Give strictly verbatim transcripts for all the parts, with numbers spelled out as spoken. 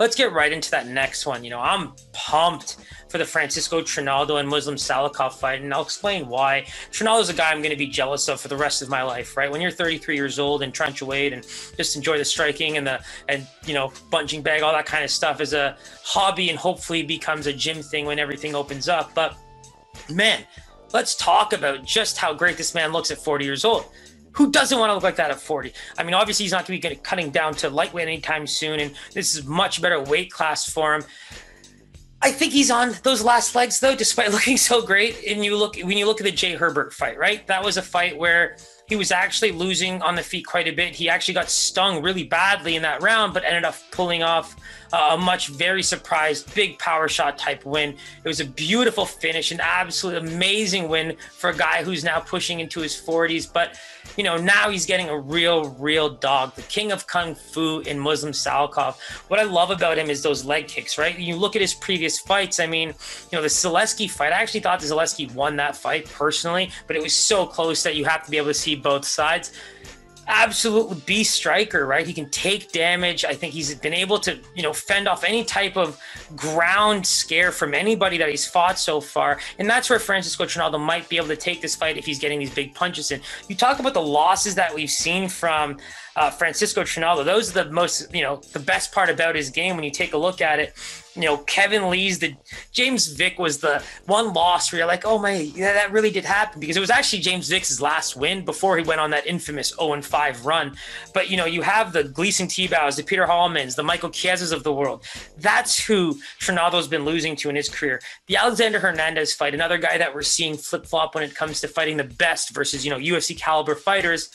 let's get right into that next one. You know, I'm pumped for the Francisco Trinaldo and Muslim Salikhov fight, and I'll explain why. Trinaldo's a guy I'm going to be jealous of for the rest of my life, right? When you're thirty-three years old and trying to weight and just enjoy the striking and the, and you know, punching bag, all that kind of stuff is a hobby and hopefully becomes a gym thing when everything opens up. But man, let's talk about just how great this man looks at forty years old. Who doesn't want to look like that at forty? I mean, obviously he's not going to be cutting down to lightweight anytime soon, and this is much better weight class for him. I think he's on those last legs though, despite looking so great. And you look, when you look at the Jay Herbert fight, right? That was a fight where he was actually losing on the feet quite a bit. He actually got stung really badly in that round, but ended up pulling off a much very surprised big power shot type win. It was a beautiful finish, an absolute amazing win for a guy who's now pushing into his forties. But, you know, now he's getting a real, real dog, the king of Kung Fu in Muslim Salikhov. What I love about him is those leg kicks, right? You look at his previous fights. I mean, you know, the Zaleski fight, I actually thought the Zaleski won that fight personally, but it was so close that you have to be able to see both sides. Absolutely beast striker, right? He can take damage. I think he's been able to, you know, fend off any type of ground scare from anybody that he's fought so far. And that's where Francisco Trinaldo might be able to take this fight if he's getting these big punches in. You talk about the losses that we've seen from uh, Francisco Trinaldo. Those are the most, you know, the best part about his game when you take a look at it. You know, Kevin Lee's, the James Vick was the one loss where you're like, oh my, yeah, that really did happen, because it was actually James Vick's last win before he went on that infamous oh and five run. But, you know, you have the Gleason T-Bows, the Peter Hallmans, the Michael Chiesas of the world. That's who Trinaldo's been losing to in his career. The Alexander Hernandez fight, another guy that we're seeing flip-flop when it comes to fighting the best versus, you know, U F C caliber fighters.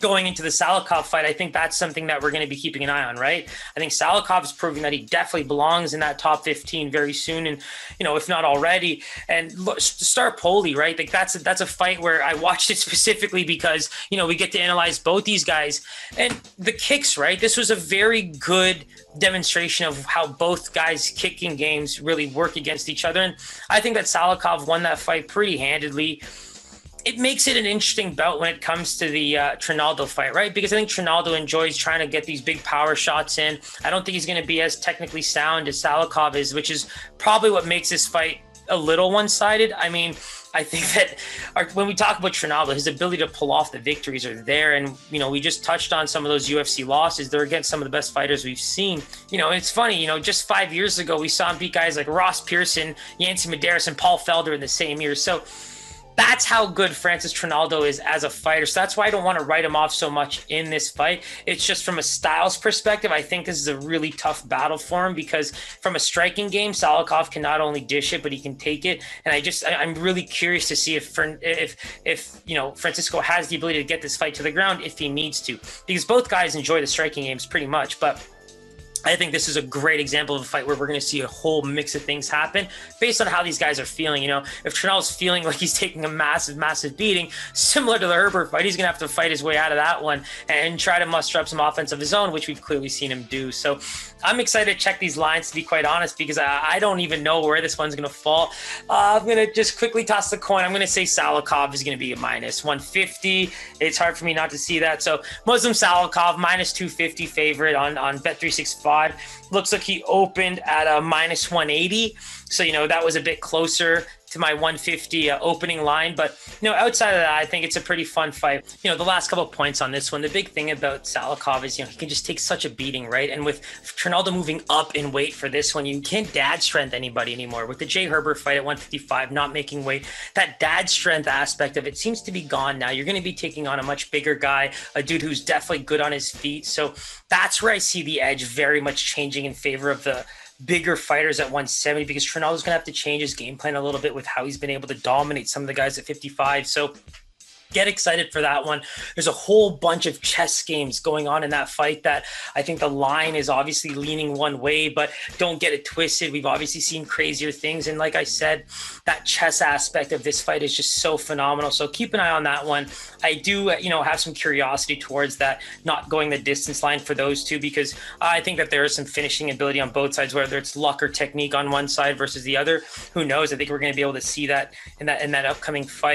Going into the Salikhov fight, I think that's something that we're going to be keeping an eye on, right? I think Salikhov is proving that he definitely belongs in that top fifteen very soon, and you know, if not already. And look, Star Poli, right? Like that's a, that's a fight where I watched it specifically because you know we get to analyze both these guys and the kicks, right? This was a very good demonstration of how both guys' kicking games really work against each other, and I think that Salikhov won that fight pretty handedly. It makes it an interesting bout when it comes to the uh, Trinaldo fight, right? Because I think Trinaldo enjoys trying to get these big power shots in. I don't think he's going to be as technically sound as Salikhov is, which is probably what makes this fight a little one-sided. I mean, I think that our, when we talk about Trinaldo, his ability to pull off the victories are there. And, you know, we just touched on some of those U F C losses. They're against some of the best fighters we've seen. You know, it's funny, you know, just five years ago, we saw him beat guys like Ross Pearson, Yancy Medeiros, and Paul Felder in the same year. So, that's how good Francis Trinaldo is as a fighter. So that's why I don't want to write him off so much in this fight. It's just from a styles perspective, I think this is a really tough battle for him, because from a striking game, Salikhov can not only dish it, but he can take it. And I just, I, I'm really curious to see if, if, if, you know, Francisco has the ability to get this fight to the ground if he needs to, because both guys enjoy the striking games pretty much. But I think this is a great example of a fight where we're going to see a whole mix of things happen based on how these guys are feeling. You know, if Trinaldo's feeling like he's taking a massive, massive beating, similar to the Herbert fight, he's going to have to fight his way out of that one and try to muster up some offense of his own, which we've clearly seen him do. So I'm excited to check these lines, to be quite honest, because I, I don't even know where this one's going to fall. Uh, I'm going to just quickly toss the coin. I'm going to say Salikhov is going to be a minus one fifty. It's hard for me not to see that. So Muslim Salikhov, minus two fifty favorite on, on Bet three sixty-five. Looks like he opened at a minus one eighty. So, you know, that was a bit closer to my one fifty uh, opening line. But, you know, outside of that, I think it's a pretty fun fight. You know, the last couple of points on this one, the big thing about Salikhov is, you know, he can just take such a beating, right? And with Trinaldo moving up in weight for this one, you can't dad strength anybody anymore. With the Jay Herbert fight at one fifty-five, not making weight, that dad strength aspect of it seems to be gone now. You're going to be taking on a much bigger guy, a dude who's definitely good on his feet. So that's where I see the edge very much changing in favor of the bigger fighters at one seventy, because Trinaldo's gonna have to change his game plan a little bit with how he's been able to dominate some of the guys at fifty-five. So get excited for that one. There's a whole bunch of chess games going on in that fight that I think the line is obviously leaning one way, but don't get it twisted. We've obviously seen crazier things. And like I said, that chess aspect of this fight is just so phenomenal. So keep an eye on that one. I do, you know, have some curiosity towards that, not going the distance line for those two, because I think that there is some finishing ability on both sides, whether it's luck or technique on one side versus the other. Who knows? I think we're going to be able to see that in that, in that upcoming fight.